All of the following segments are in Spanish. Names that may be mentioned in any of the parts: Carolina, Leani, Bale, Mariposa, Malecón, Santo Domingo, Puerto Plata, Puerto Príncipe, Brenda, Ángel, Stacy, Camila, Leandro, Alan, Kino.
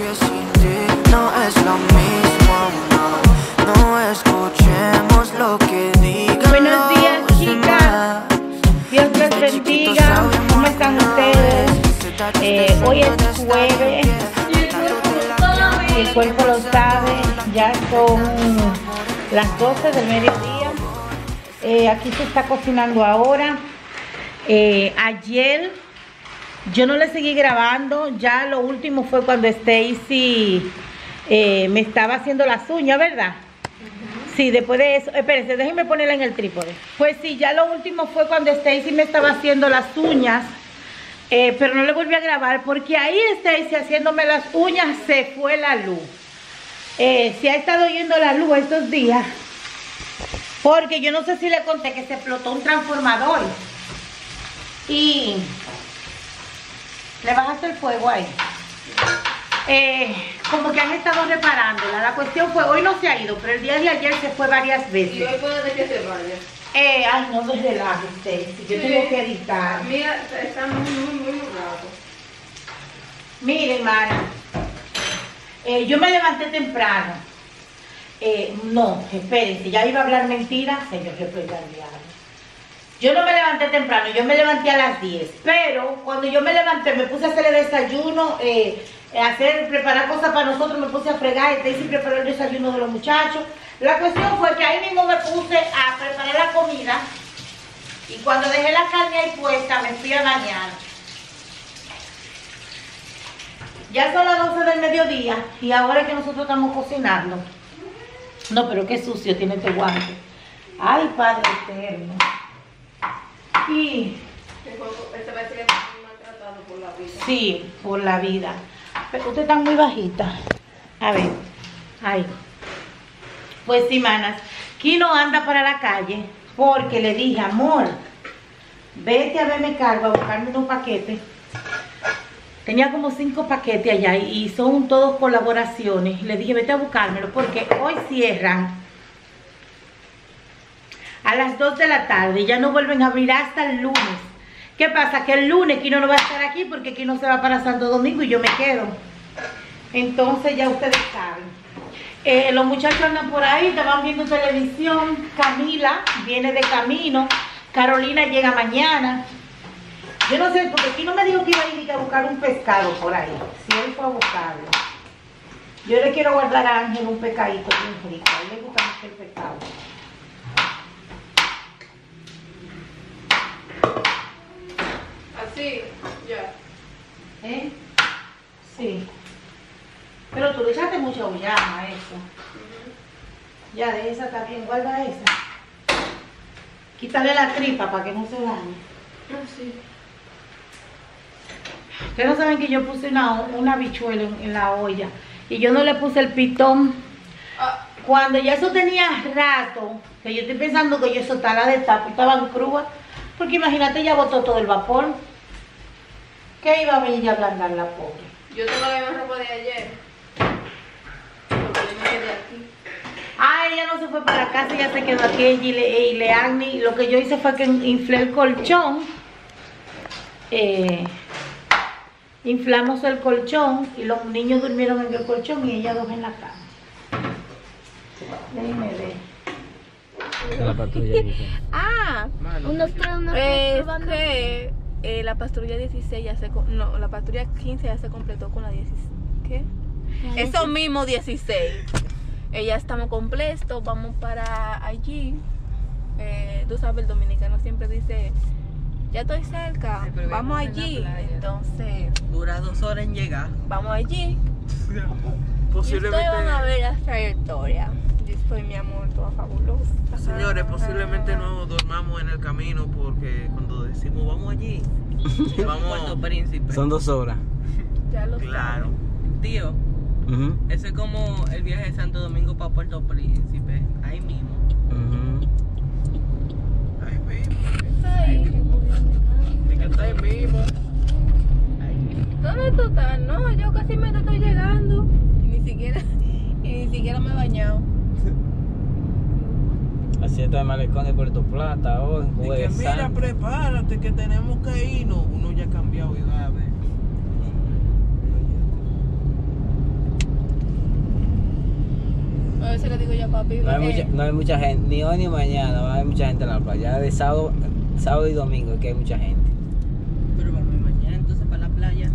que sin ti no es lo mismo, no, no escuchemos lo que digan. Buenos días, chicas. Dios les bendiga. ¿Cómo están ustedes? Hoy es jueves. El cuerpo lo sabe. Ya son las 12 del mediodía. Aquí se está cocinando ahora. Ayer yo no le seguí grabando, ya lo último fue cuando Stacy me estaba haciendo las uñas, ¿verdad? Uh-huh. Sí, después de eso, espérense, déjenme ponerla en el trípode. Pues sí, ya lo último fue cuando Stacy me estaba haciendo las uñas, pero no le volví a grabar porque ahí Stacy haciéndome las uñas se fue la luz. Se ha estado yendo la luz estos días, porque yo no sé si le conté que se explotó un transformador. Y le bajaste el fuego ahí. Como que han estado reparándola. La cuestión fue, hoy no se ha ido, pero el día de ayer se fue varias veces. ¿Y hoy puede ser que se vaya? Ay, no me relajes, Stacy. Yo tengo que editar. Mira, está muy rato. Miren, Mara. Yo me levanté temprano. No, espérense, ya iba a hablar mentiras. Señor, yo estoy cambiando. Yo no me levanté temprano, yo me levanté a las 10, pero cuando yo me levanté me puse a hacer el desayuno, preparar cosas para nosotros, me puse a fregar, Stacy preparó el desayuno de los muchachos. La cuestión fue que ahí mismo me puse a preparar la comida y cuando dejé la carne ahí puesta me fui a bañar. Ya son las 12 del mediodía y ahora es que nosotros estamos cocinando. No, pero qué sucio tiene este guante. Ay, Padre eterno. Y sí, por la vida. Pero usted está muy bajita. A ver, ahí. Pues sí, manas. Kino anda para la calle porque le dije, amor, vete a verme cargo a buscarme unos paquetes. Tenía como 5 paquetes allá y son todos colaboraciones. Le dije, vete a buscármelo porque hoy cierran a las 2 de la tarde, ya no vuelven a abrir hasta el lunes. ¿Qué pasa? Que el lunes Kino no va a estar aquí porque Kino se va para Santo Domingo y yo me quedo. Entonces ya ustedes saben. Los muchachos andan por ahí, estaban viendo televisión. Camila viene de camino. Carolina llega mañana. Yo no sé, porque Kino me dijo que iba a ir a buscar un pescado por ahí. Si él fue a buscarlo. Yo le quiero guardar a Ángel un pescadito bien rico. A él le gusta mucho el pescado. Sí, ya. ¿Eh? Sí. Pero tú le echaste mucha ullama a eso. Uh-huh. Ya, de esa también, guarda esa. Quítale la tripa para que no se dañe. Ah, sí. Ustedes no saben que yo puse una habichuela en la olla. Y yo no le puse el pitón. Ah. Cuando ya eso tenía rato, que yo estoy pensando que yo soltara de tapa y estaban crudas. Porque imagínate, ya botó todo el vapor. ¿Qué iba a venir a ablandar la pobre? Yo te la había ropa de ayer. Porque yo me quedé aquí. Ah, ella no se fue para casa, ella se quedó aquí y Leani. Lo que yo hice fue que inflé el colchón. Inflamos el colchón y los niños durmieron en el colchón y ella 2 en la cama. Déjenme ver. La patrulla. Ah, unos es que la patrulla 16 ya se no, la patrulla 15 ya se completó con la 16. ¿Qué? La eso 16. Mismo 16. Ya estamos completos, vamos para allí. Tú sabes, el dominicano siempre dice, ya estoy cerca, sí, vamos allí. Entonces dura 2 horas en llegar. Vamos allí. Posiblemente. Y ustedes van a ver la trayectoria. Soy mi amor, todo fabuloso. Señores, posiblemente no dormamos en el camino porque cuando decimos vamos allí, vamos a Puerto Príncipe. Son 2 horas. Ya lo claro. Saben. Tío, uh-huh. Eso es como el viaje de Santo Domingo para Puerto Príncipe, ahí mismo. Uh-huh. Ahí mismo. Ahí mismo. ¿Dónde tú estás? No, yo casi me estoy llegando. Y ni siquiera me he bañado. Así está el Malecón de Puerto Plata hoy. Que mira, Santo. Prepárate que tenemos que irnos. Uno ya ha cambiado y va a ver. se lo digo yo a papi. No hay, mucha gente, ni hoy ni mañana, va a haber mucha gente en la playa. De sábado, y domingo es que hay mucha gente. Pero vamos mañana entonces para la playa.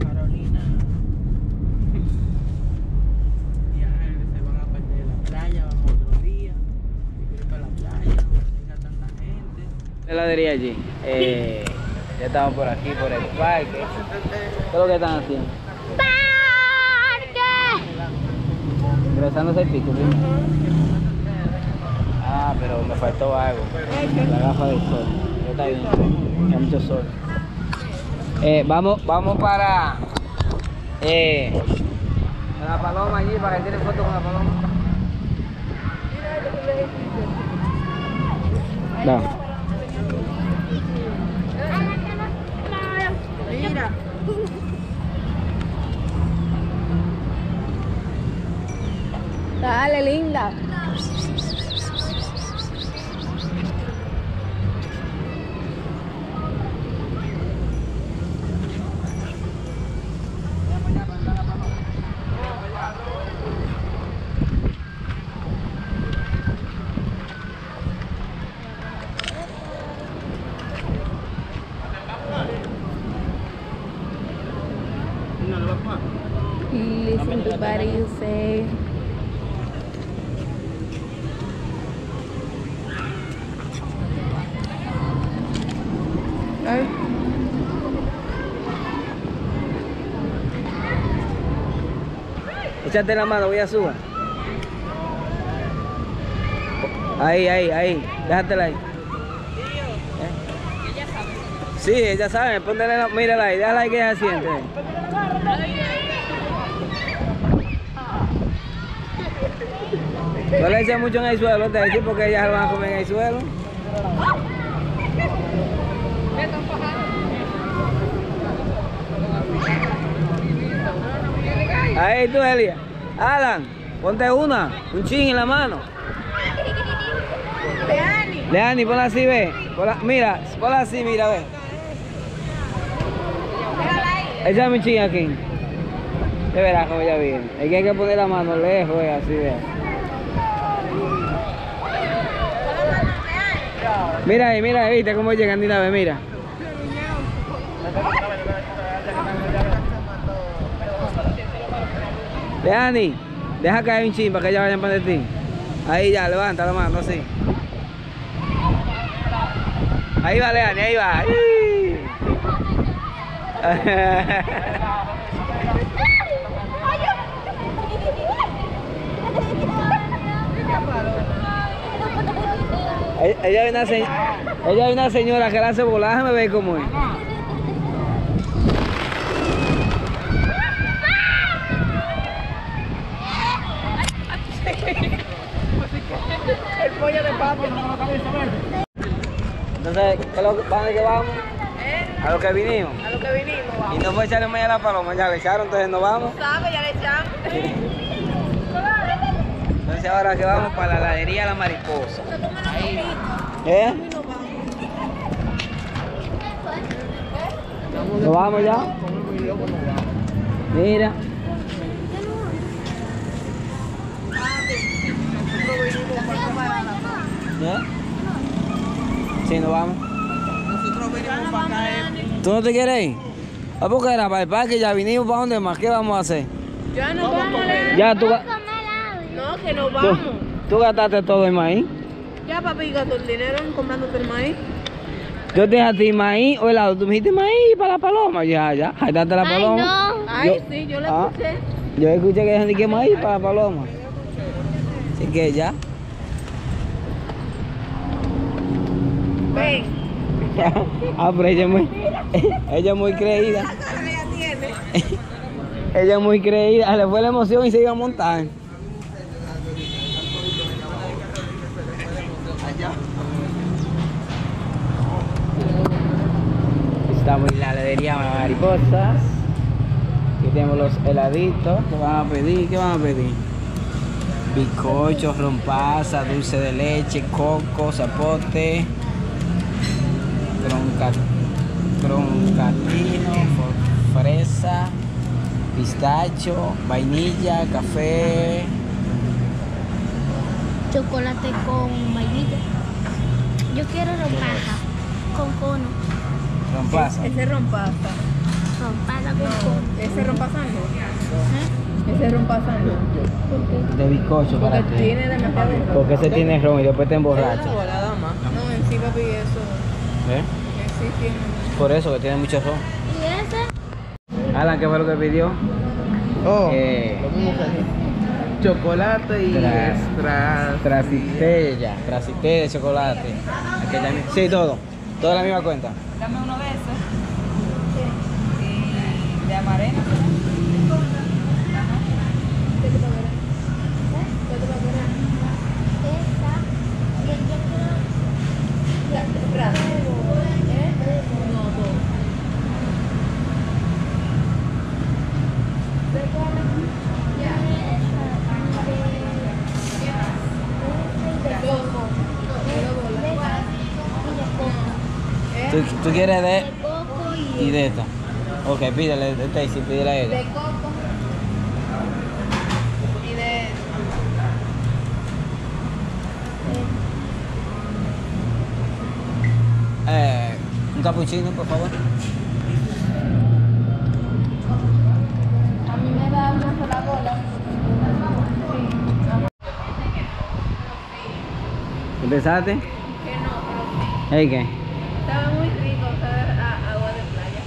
Carolina. Ya se van a perder la playa, vamos otro día. Y para la playa, no tenga tanta gente. ¿Qué heladería allí? Ya estamos por aquí, por el parque. ¿Qué es lo que están haciendo? ¡Parque! Ingresándose el pico, ¿sí? Ah, pero me faltó algo. La gafa del sol. Ya está bien. Hay mucho sol. Vamos para... la paloma allí, para que tiene foto con la paloma. No. Mira. Dale, linda. Listen to what you say. Échate la mano, voy a subir. Ahí, déjatela ahí. Sí, ella sabe, póntele la, mírala ahí, déjala ahí que ella siente. No le eches mucho en el suelo, te decís, porque ellas lo van a comer en el suelo. Ahí tú, Elia. Alan, ponte una, un chin en la mano. Leani. Leani, ponla así, ve. Ponla, mira, ponla así, mira, ve. Échame un chin aquí. Te verás cómo ella viene. Aquí hay que poner la mano lejos, así, ve. Mira ahí, viste cómo llegan de una vez, mira. Leani, deja caer un chin para que ellas vayan para de ti. Ahí ya, levanta la mano, así. Ahí va Leani, ahí va. Ella es una, señora que la hace volar, me ve cómo es. El pollo de papi. Entonces, ¿para dónde vamos? A lo que vinimos. A lo que vinimos, vamos. Y no fue echarle más a la paloma, ya le echaron, entonces nos vamos. ¿Sabes? Ya le echaron. Entonces ahora que vamos para la heladería La Mariposa. Ahí. ¿Eh? ¿Nos vamos ya? Mira. ¿Eh? Sí, nos vamos. Nosotros venimos para acá. ¿Tú no te quieres ir? ¿A poco era para el parque? Ya vinimos, ¿para dónde más? ¿Qué vamos a hacer? Ya nos vamos. Ya tú vas. No, que nos vamos. ¿Tú gastaste todo el maíz? Ya, papi, gastó el dinero en comprándote el maíz. Yo te dejé maíz o helado. Tú me dijiste maíz para la paloma. Ya. Ahí está la paloma. No. Sí, yo la escuché. Yo escuché que dejan de que maíz para la paloma. Así que ya. Ven. Ah, pero ella es muy creída. Ella es muy creída. Le fue la emoción y se iba a montar. Estamos en la heladería Mariposas. Aquí tenemos los heladitos que van a pedir. ¿Qué van a pedir? Bizcochos, rompaza, dulce de leche, coco, zapote, troncatino, fresa, pistacho, vainilla, café. Chocolate con vainilla. Yo quiero rompaja con cono. ¿Rompaza? Ese rompaza. Rompaza con cono. ¿Ese rompaza no? ¿Ese rompaza no? De bizcocho para ti. Tiene demasiado. Porque ese tiene ron y después te emborracha. No, en sí papi eso. ¿Eh? Sí tiene. Por eso que tiene mucho ron. ¿Y ese? Alan, ¿qué fue lo que pidió? Oh, lo mismo que aquí. Chocolate y trasité de chocolate. Aquella, sí, todo. Toda la misma cuenta. Dame uno de esos. Y de amarena. ¿Tú quieres de coco y de esta? Ok, pídele de Stacy, pídele a ella. De coco y de un capuchino, por favor. A mí me da una sola bola. Sí. ¿Empezaste? Que no, pero sí. ¿Hey, qué? Estaba muy rico, estaba agua de playa.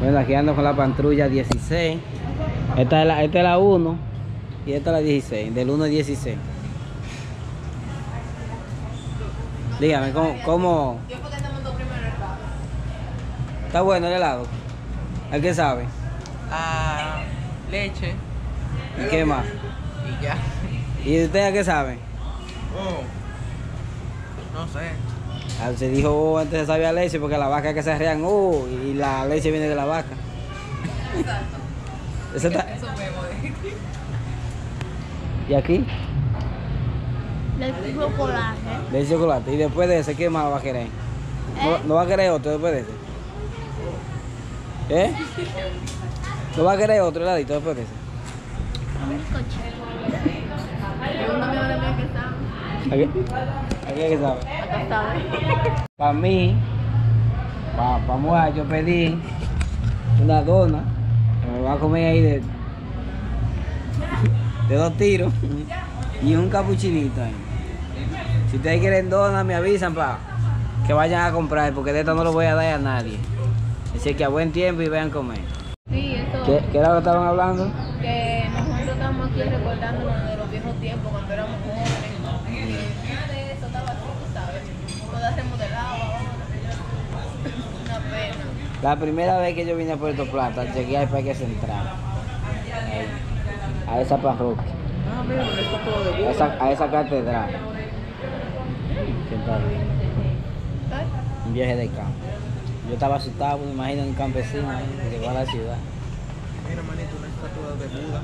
Bueno, aquí ando con la patrulla 16. Esta es la 1 y esta es la 16, del 1 al 16. Dígame, ¿cómo? Yo porque te mandó primero el helado. ¿Está bueno el helado? ¿A qué sabe? A leche. ¿Y qué más? Y ya. ¿Y usted a qué sabe? Oh, no sé. Se dijo, antes se sabía leche porque la vaca que se arrean, y la leche viene de la vaca. Exacto. Eso está... ¿Y aquí? Leche y chocolate. Leche y chocolate. Y después de ese, ¿qué más va a querer? ¿No va a querer otro después de ese? ¿Eh? ¿No va a querer otro heladito después de ese? ¿Aquí qué sabe? Para mí, para mojar, yo pedí una dona que me va a comer ahí de 2 tiros y un capuchinito ahí. Si ustedes quieren dona, me avisan para que vayan a comprar, porque de esta no lo voy a dar a nadie. Así que a buen tiempo y vayan a comer. Sí, eso. ¿Qué era lo que estaban hablando? Que nosotros estamos aquí recordándonos de los viejos tiempos cuando éramos jóvenes. La primera vez que yo vine a Puerto Plata, llegué al Parque Central, a esa parroquia, a esa catedral. Un viaje de campo. Yo estaba asustado, me imagino un campesino que llegó a la ciudad. Mira, manito, una estatua de Buda.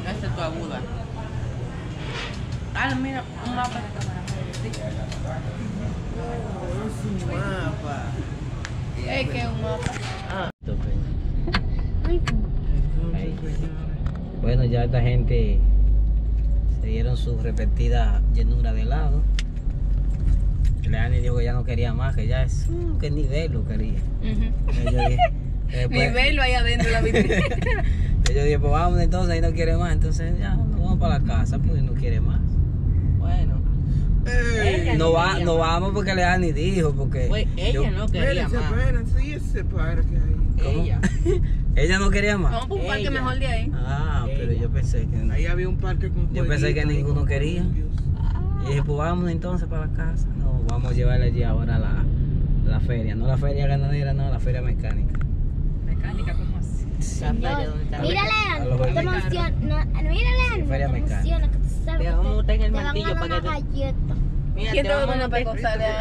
Una estatua de Buda. Ah, mira, un mapa de cámara. Sí. Es un mapa. Es que es un mapa. Ah. Bueno, ya esta gente se dieron sus respectivas llenuras de helado. Leani dijo que ya no quería más, que ya es que ni verlo quería. Yo dije, ni verlo ahí adentro de la vitrina. Yo dije, pues vamos entonces, ahí no quiere más, entonces ya nos vamos para la casa, pues no quiere más. Bueno. No vamos porque Leani dijo, porque... Pues ella no quería más. Sí, ese parque ahí. Ella no quería más. Vamos a un parque mejor de ahí. Ah, pero yo pensé que... Ahí había un parque con... Yo pensé que ninguno quería. Y dije, pues vamos entonces para la casa. No, vamos a llevarle allí ahora la feria. No la feria ganadera, no, la feria mecánica. ¿Mecánica cómo así? Mírale, te emociona. Mírale, te emociona. Te vamos a botar en el martillo para que te... Mira, ¿quién te va a poner para acostar?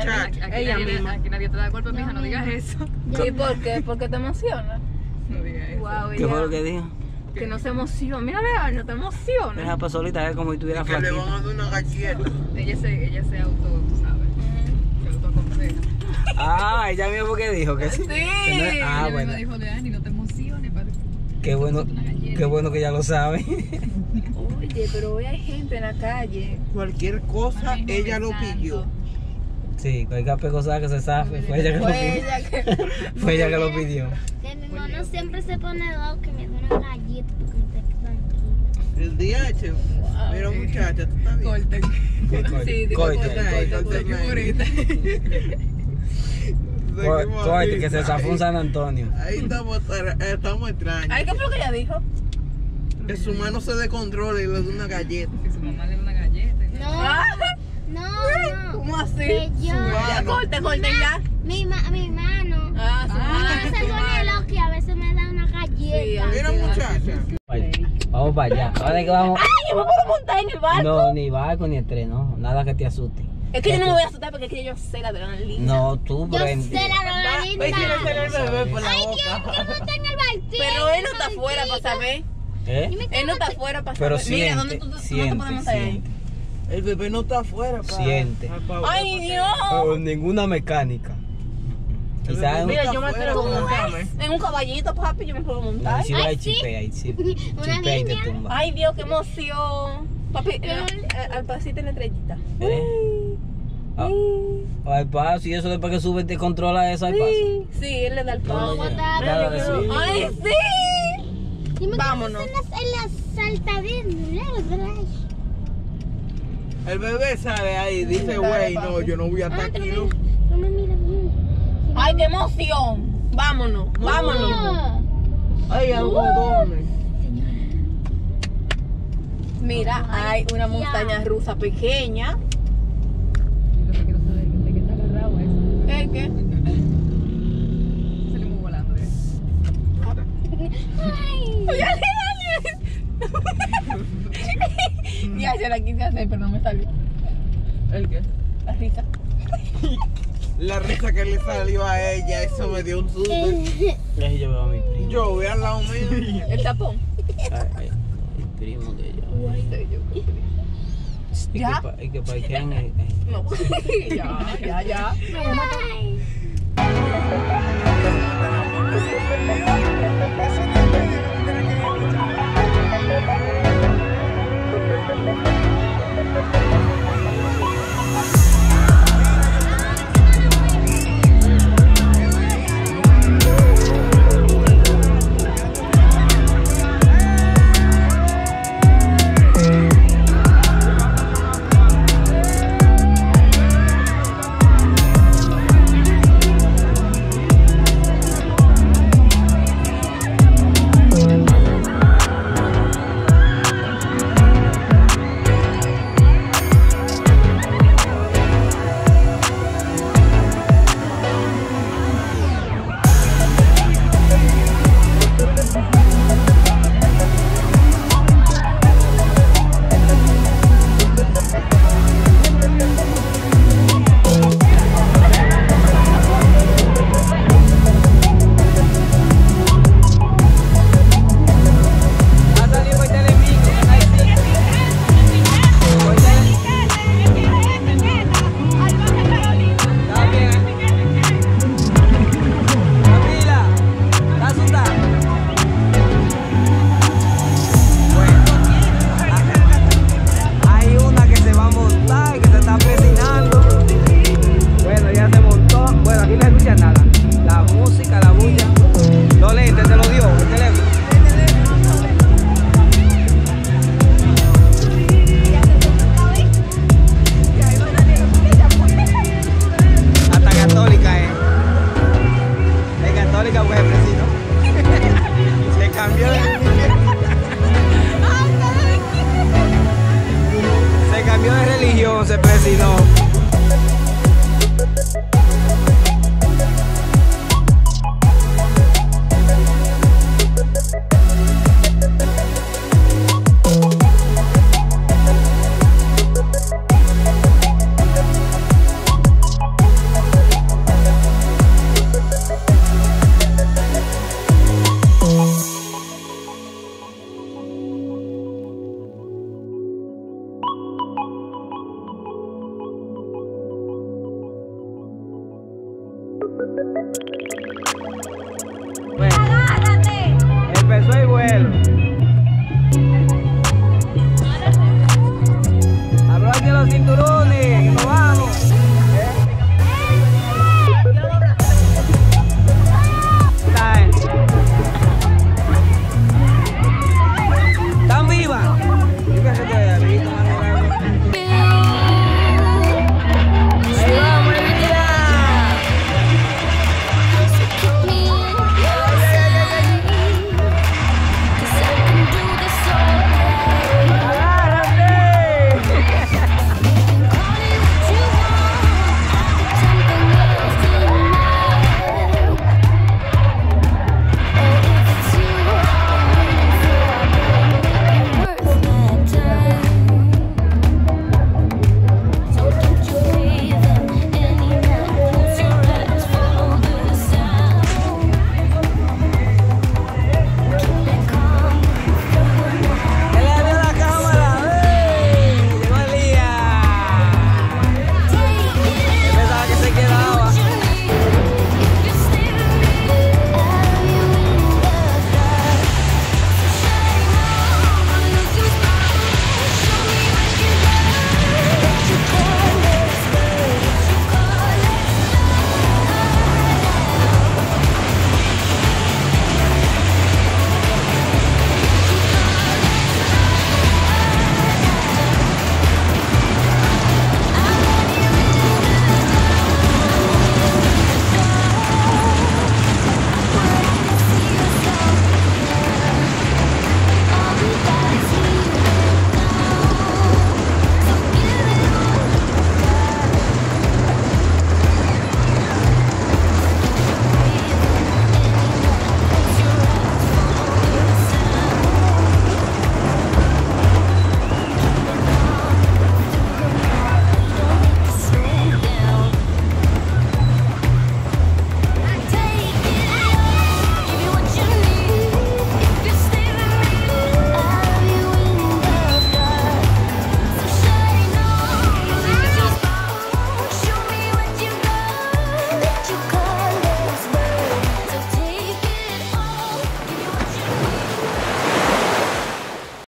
Ella misma. Aquí nadie te da golpe, mija, no digas eso. ¿Y por qué? Porque te emociona. No digas eso. ¿Qué fue lo que dijo? Que no se emociona. Mira, Leandro, te emociona. Deja para solita, es como si tuviera flaquita. Que le van a dar una galleta. Ella se auto, tú sabes. Se autoconseja. Ah, ella misma porque dijo que sí. Sí. Que no, ella bueno. Me dijo, Leani, no te emociones. Para... qué bueno que ya lo sabe. Oye, pero hoy hay gente en la calle. Cualquier cosa, ay, ella lo pidió. Sí, cualquier cosa que se zafe, fue ella que lo pidió. Fue ella que lo pidió. Que mi hermano siempre se pone loco que me da una galleta porque me está tranquilo. El DH. Wow. Mira, muchacha, tú estás bien. Corten. Sí, corten. Corte, que se zafó un San Antonio. Ahí estamos extraños. Ay, ¿qué fue lo que ella dijo? Que su mano se descontrole y le da una galleta. Que su mamá le da una galleta. No, no. ¿Cómo así? Ya, corte ya. Mi mano. Mi mano se pone loca y a veces me da una galleta. Mira, muchacha. Vamos para allá. Ahora que vamos. ¡Ay, yo me puedo montar en el barco! No, ni barco ni el tren, no. Nada que te asuste. Es que yo no me voy a asustar porque es que yo sé la adrenalina. No, tú, Brenda. Yo sé la adrenalina. Ay, Dios, que no está en el barquito. Pero él no está afuera para saber. ¿Eh? Él no está afuera para saber. Mira, ¿dónde tú te podemos salir? El bebé no está afuera para... Siente. ¡Ay, Dios! Pero ninguna mecánica. Quizás mira, yo me atrevo a montarme. En un caballito, papi, yo me puedo montar. Ahí sí, ahí chipea, ahí sí. Chipea y te tumba. ¡Ay, Dios, qué emoción! Papi, al pasito en la estrellita. Al paso, y eso después que sube te controla eso al paso. Sí, él le da el paso. ¡Ay, sí! Vámonos. El bebé sale ahí, dice, güey, no, yo no voy a estar aquí. Ay, qué emoción. Vámonos, vámonos. Ay, algo enorme. Mira, hay una montaña rusa pequeña. Yo lo que quiero saber es de qué está agarrado eso. ¿El qué? Salimos volando, ¿eh? ¡Ay! Ya se la quise hacer, pero no me salió. ¿El qué? La risa. La risa que le salió a ella, eso me dio un susto. Yo veo a mi primo. Yo voy al lado mío. El tapón. El primo de ella. ¿Ya? Y que parquean ahí. No. Ya. Bueno, empezó el vuelo.